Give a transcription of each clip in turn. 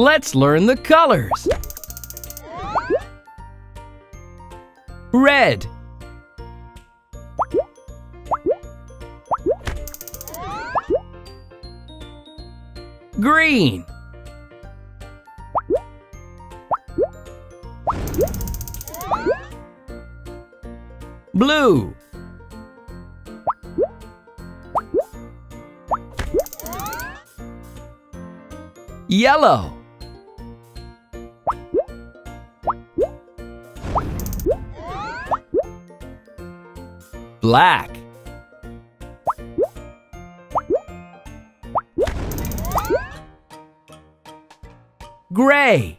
Let's learn the colors. Red, green, blue, yellow, black, gray,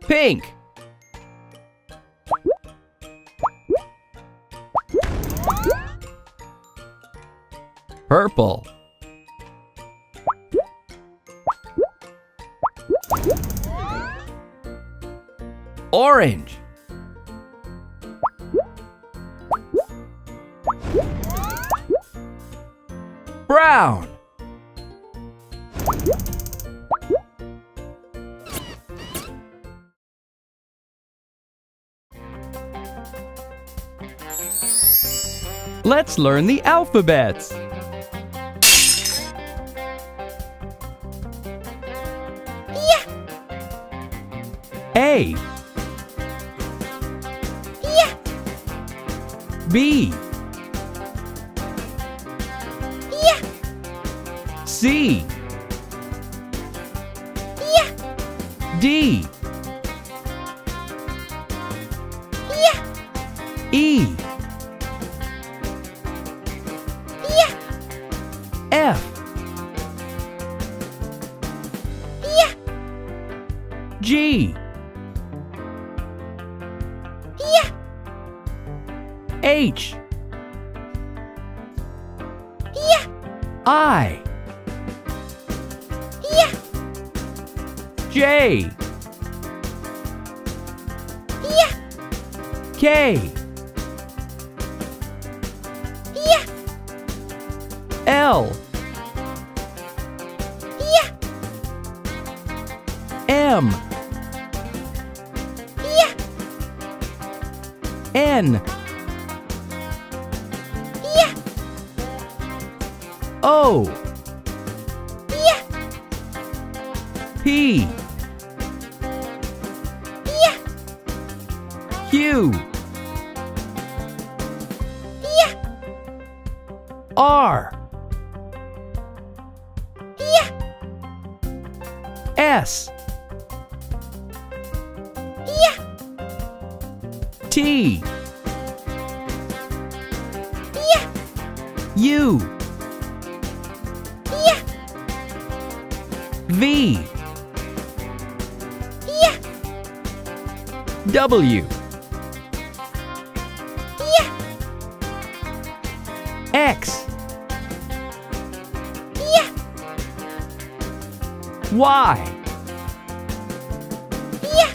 pink, purple, orange, brown, Let's learn the alphabets. A, yeah. B, yeah. C, yeah. D, yeah. E, yeah. F, yeah. G, H, yeah. I, yeah. J, yeah. K, yeah. L, yeah. M, yeah. N, O, yeah. P, yeah. Q, yeah. R, yeah. S, yeah. T, yeah. U, V, yeah. W, yeah. X, yeah. Y, yeah.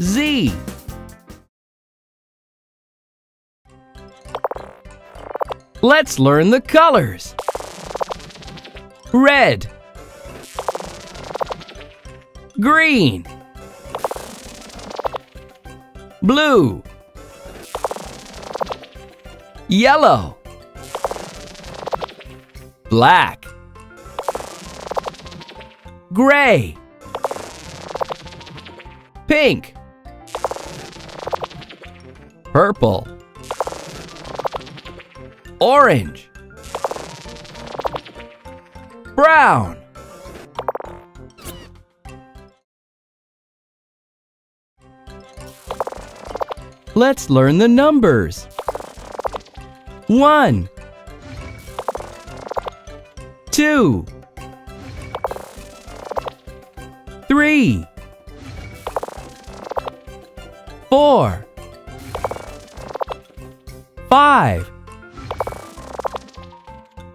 Z. Let's learn the colors. Red, green, blue, yellow, black, gray, pink, purple, orange, brown. Let's learn the numbers. 1, 2, 3, 4, 5,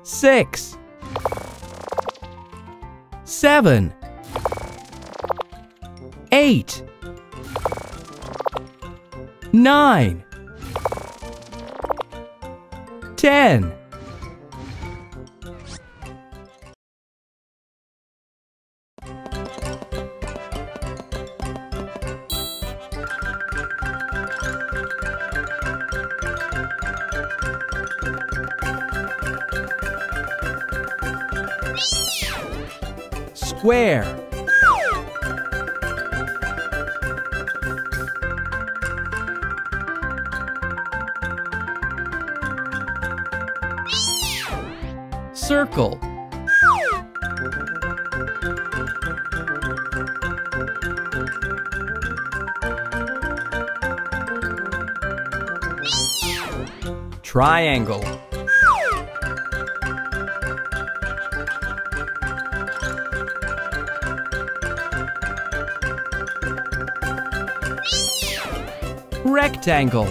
6. 7, 8, 9, 10. Square. Circle. Triangle. Rectangle.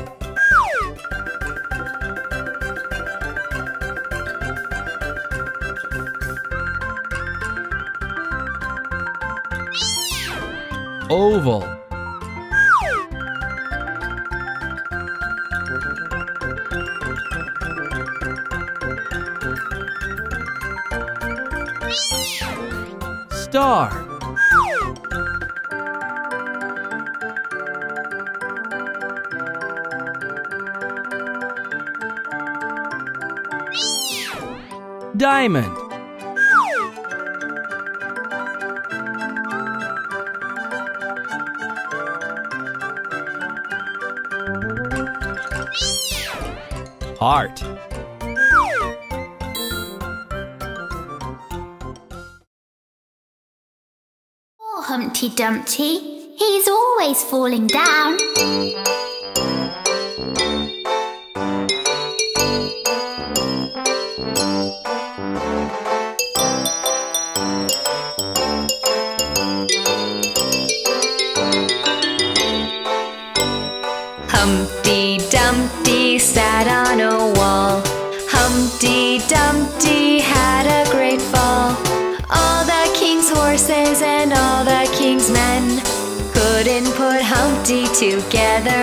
Oval. Star. Diamond. Heart. Poor Humpty Dumpty, he's always falling down. Humpty Dumpty sat on a wall. Humpty Dumpty had a great fall. All the king's horses and all the king's men couldn't put Humpty together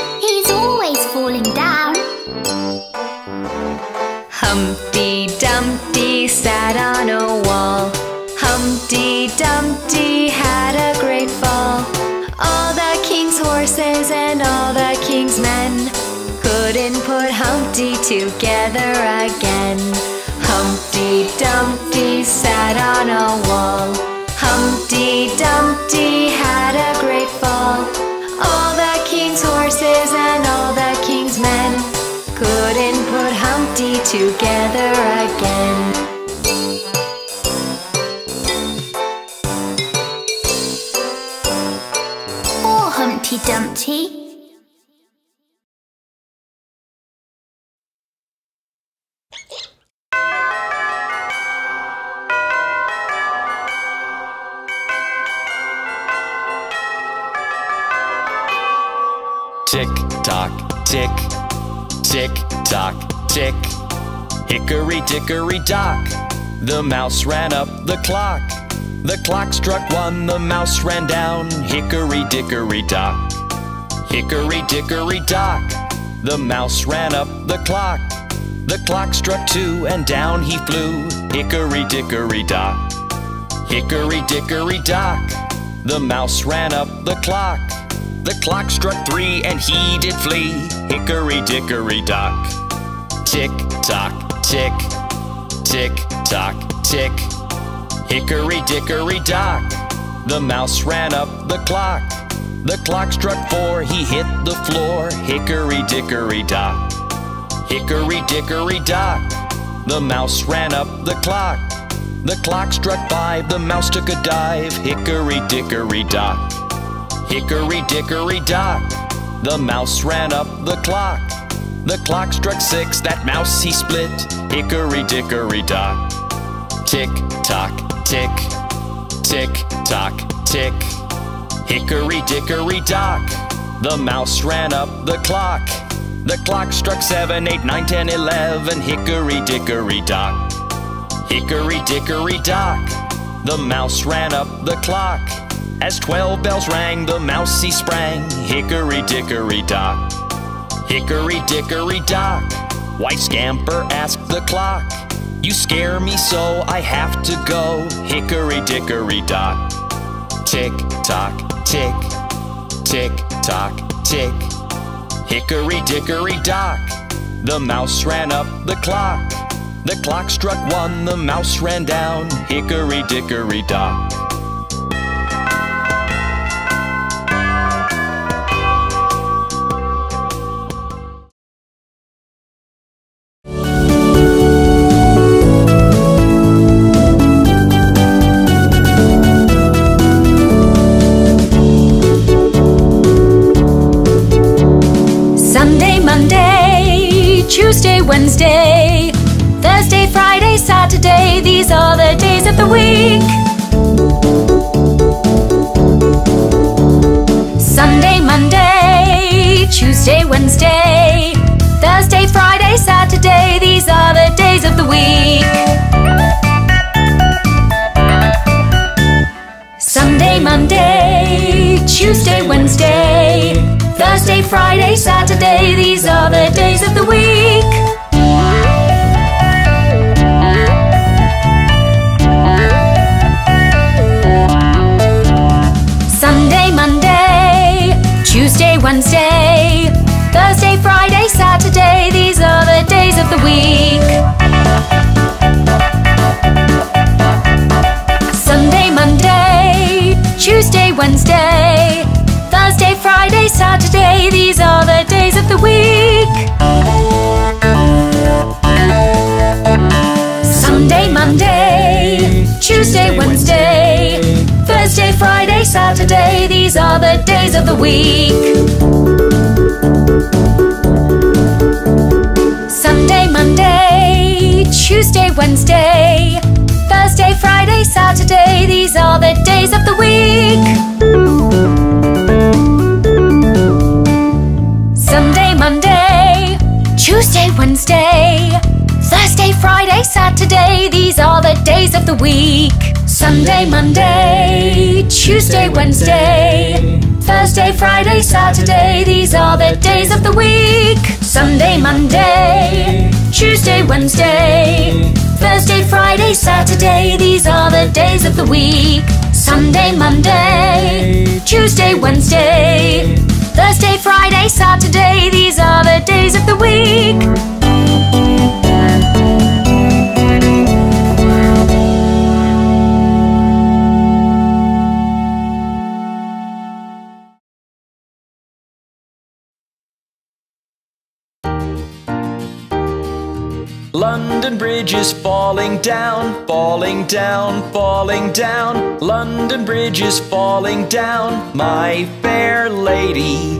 he's always falling down. Humpty Dumpty sat on a wall. Humpty Dumpty had a great fall. All the king's horses and all the king's men couldn't put Humpty together again. Humpty Dumpty sat on a wall. Humpty Dumpty had a great fall. All the king's horses and all the king's men couldn't put Humpty together again. Poor Humpty Dumpty. Tick tock, tick, tick tock, tick. Hickory dickory dock, the mouse ran up the clock. The clock struck one, the mouse ran down. Hickory dickory dock, hickory dickory dock. The mouse ran up the clock. The clock struck two and down he flew. Hickory dickory dock, hickory dickory dock. The mouse ran up the clock. The clock struck three and he did flee. Hickory dickory dock. Tick tock, tick, tick tock, tick. Hickory dickory dock, the mouse ran up the clock. The clock struck four, he hit the floor. Hickory dickory dock, hickory dickory dock. The mouse ran up the clock. The clock struck five, the mouse took a dive. Hickory dickory dock, hickory dickory dock. The mouse ran up the clock. The clock struck six, that mouse he split. Hickory dickory dock. Tick tock, tick, tick tock, tick. Hickory dickory dock, the mouse ran up the clock. The clock struck 7, 8, 9, 10, 11, hickory dickory dock. Hickory dickory dock, the mouse ran up the clock. As 12 bells rang, the mouse he sprang, hickory dickory dock. Hickory dickory dock, why, Scamper asked the clock. You scare me so I have to go, hickory dickory dock. Tick tock tick, tick tock tick, hickory dickory dock, the mouse ran up the clock. The clock struck 1, the mouse ran down, hickory dickory dock. Sunday, Monday, Tuesday, Wednesday, Thursday, Friday, Saturday, these are the days of the week. Sunday, Monday, Tuesday, Wednesday, Thursday, Friday, Saturday, these are the days of the week. Sunday, Monday, Tuesday, Wednesday, Thursday, Friday, Saturday, these are the days of the week. Tuesday, Wednesday, Thursday, Friday, Saturday, these are the days of the week. Sunday, Monday, Tuesday, Wednesday, Thursday, Friday, Saturday, these are the days of the week. Sunday, Monday, Tuesday, Wednesday, Thursday, Friday, Saturday, these are the days of the week. Sunday, Monday, Tuesday, Wednesday, Thursday, Friday, Saturday, these are the days of the week. Sunday, Monday, Tuesday, Wednesday, Thursday, Friday, Saturday, these are the days of the week. Sunday, Monday, Tuesday, Wednesday, Thursday, Friday, Saturday, these are the days of the week. Sunday, Monday, Tuesday, Wednesday, Thursday, Friday, Saturday, these are the days of the week. Sunday, Monday, Tuesday, Wednesday, Thursday, Friday, Saturday, these are the days of the week. London Bridge is falling down, falling down, falling down. London Bridge is falling down, my fair lady.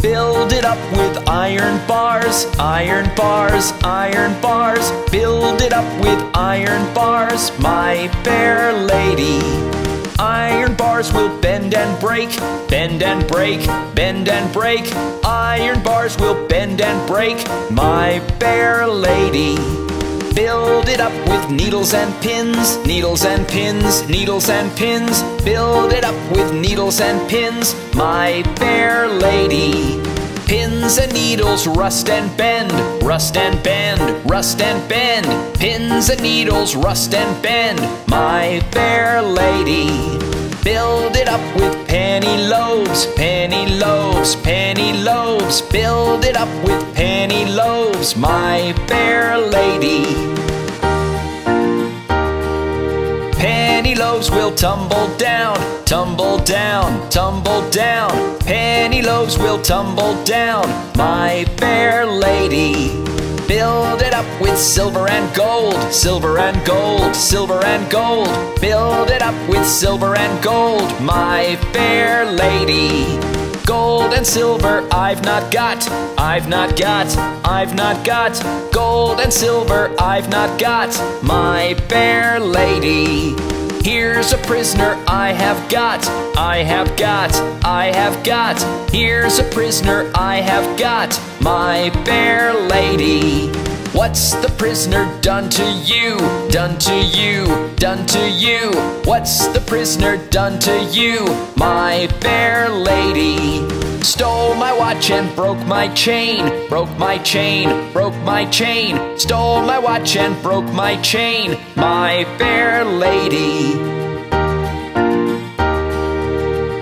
Build it up with iron bars, iron bars, iron bars. Build it up with iron bars, my fair lady. Iron bars will bend and break, bend and break, bend and break. Iron bars will bend and break, my fair lady. Build it up with needles and pins, needles and pins, needles and pins. Build it up with needles and pins, my fair lady. Pins and needles rust and bend, rust and bend, rust and bend. Pins and needles rust and bend, my fair lady. Build it up with penny loaves, penny loaves, penny loaves. Build it up with penny loaves, my fair lady. Penny loaves will tumble down, tumble down, tumble down. Penny loaves will tumble down, my fair lady. Build it up with silver and gold, silver and gold, silver and gold. Build it up with silver and gold, my fair lady. Gold and silver I've not got, I've not got, I've not got. Gold and silver I've not got, my fair lady. Here's a prisoner I have got, I have got, I have got. Here's a prisoner I have got, my fair lady. What's the prisoner done to you, done to you, done to you? What's the prisoner done to you, my fair lady? Stole my watch and broke my chain, broke my chain, broke my chain. Stole my watch and broke my chain, my fair lady.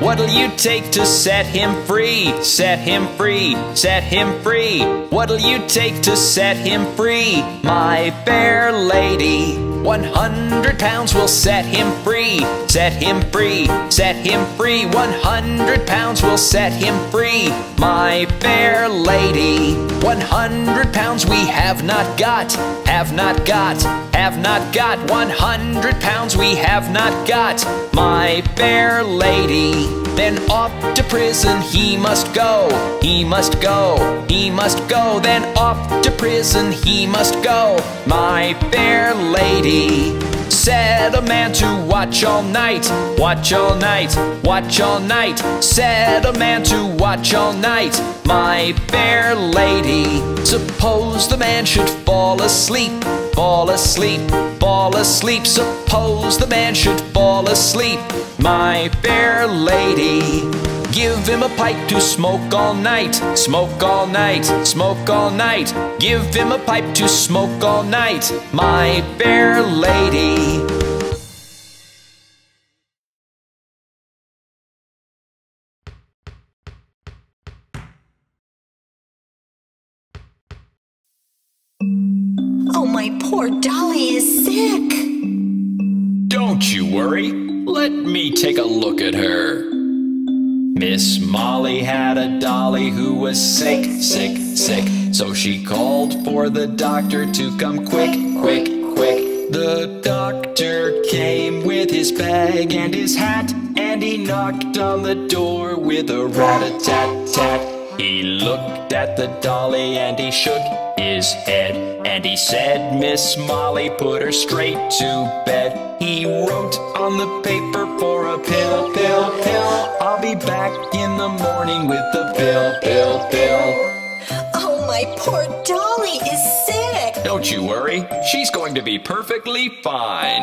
What'll you take to set him free, set him free, set him free? What'll you take to set him free, my fair lady? 100 pounds will set him free, set him free, set him free. 100 pounds will set him free, my fair lady. 100 pounds we have not got, have not got, have not got. 100 pounds we have not got, my fair lady. Then off to prison he must go, he must go, he must go. Then off to prison he must go, my fair lady. Set a man to watch all night, watch all night, watch all night. Set a man to watch all night, my fair lady. Suppose the man should fall asleep, fall asleep, fall asleep. Suppose the man should fall asleep, my fair lady. Give him a pipe to smoke all night, smoke all night, smoke all night. Give him a pipe to smoke all night, my fair lady. Oh, my poor dolly is sick. Don't you worry. Let me take a look at her. Miss Molly had a dolly who was sick, sick, sick. So she called for the doctor to come quick, quick, quick. The doctor came with his bag and his hat, and he knocked on the door with a rat-a-tat-tat. He looked at the dolly and he shook his head, and he said, Miss Molly, put her straight to bed. He wrote on the paper for a pill, pill, pill. I'll be back in the morning with the pill, pill, pill. Oh, my poor dolly is sick. Don't you worry, she's going to be perfectly fine.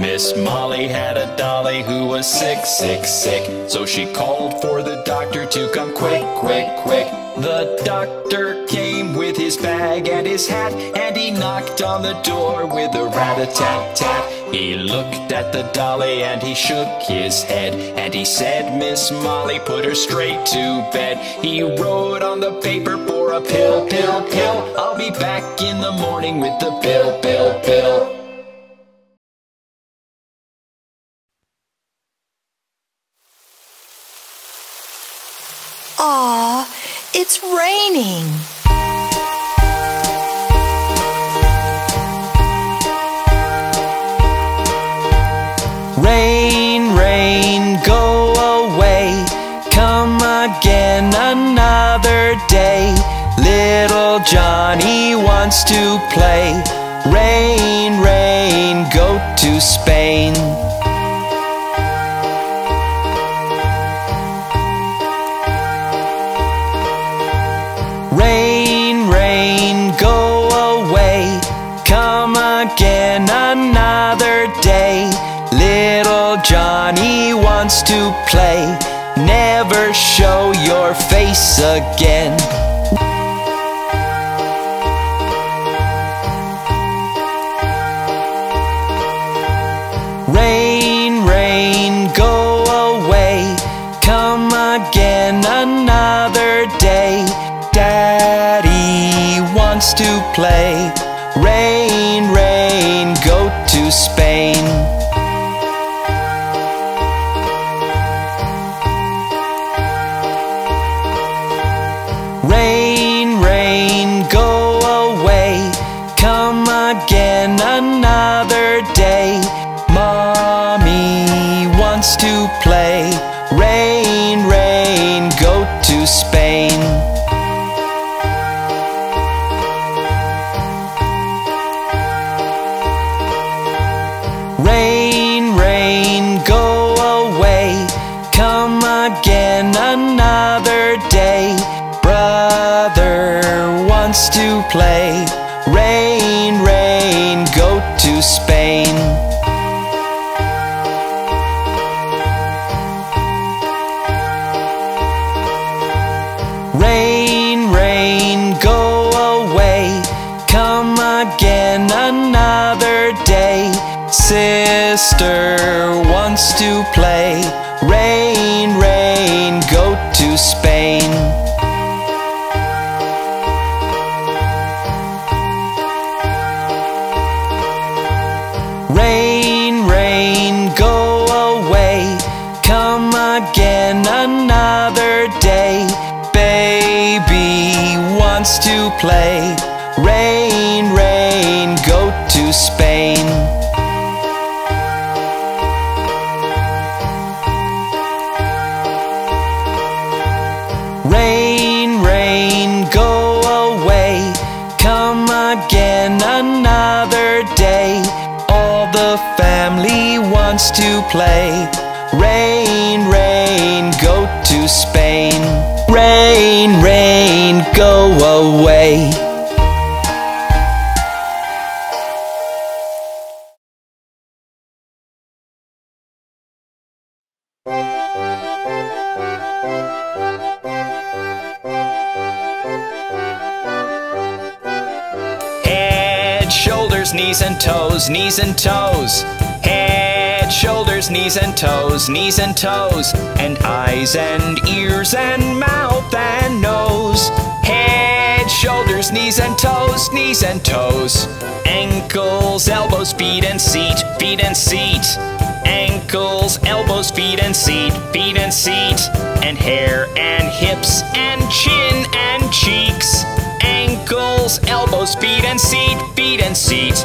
Miss Molly had a dolly who was sick, sick, sick. So she called for the doctor to come quick, quick, quick. The doctor came with his bag and his hat, and he knocked on the door with a rat-a-tat-tat. He looked at the dolly and he shook his head, and he said, Miss Molly, put her straight to bed. He wrote on the paper for a pill, pill, pill. I'll be back in the morning with the pill, pill, pill. Aw, it's raining. Rain, rain, go away. Come again another day. Little Johnny wants to play. Rain, rain, go to Spain. Rain, rain, go away. Come again another day. Little Johnny wants to play. Never show your face again. Rain, rain, go away. Come again another day. Daddy wants to play. Rain, rain, go to Spain. Rain. sister wants to play. Rain, rain, go to Spain. Rain, rain, go away. Come again another day. Baby wants to play. Rain, rain, go to Spain. Rain, rain, go away. Come again another day. All the family wants to play. Rain, rain, go to Spain. Rain, rain, go away. Knees and toes, knees and toes. Head, shoulders, knees and toes, knees and toes. And eyes and ears and mouth and nose. Head, shoulders, knees and toes, knees and toes. Ankles, elbows, feet and seat, feet and seat. Ankles, elbows, feet and seat, feet and seat. And hair and hips and chin and cheeks. Ankles, elbows, feet and seat, feet and seat.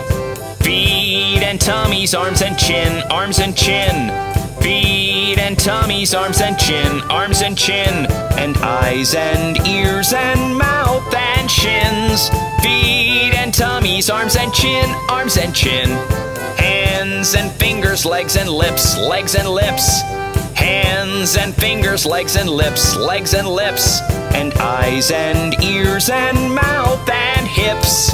Feet and tummies, arms and chin, arms and chin. Feet and tummies, arms and chin, arms and chin. And eyes and ears and mouth and shins. Feet and tummies, arms and chin, arms and chin. Hands and fingers, legs and lips, legs and lips. Hands and fingers, legs and lips, legs and lips. And eyes and ears and mouth and hips.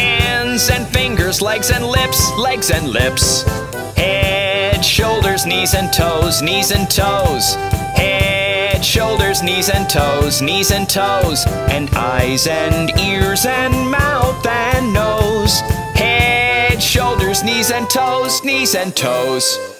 Hands and fingers, legs and lips, legs and lips. Head, shoulders, knees and toes, knees and toes. Head, shoulders, knees and toes, knees and toes. And eyes and ears and mouth and nose. Head, shoulders, knees and toes, knees and toes.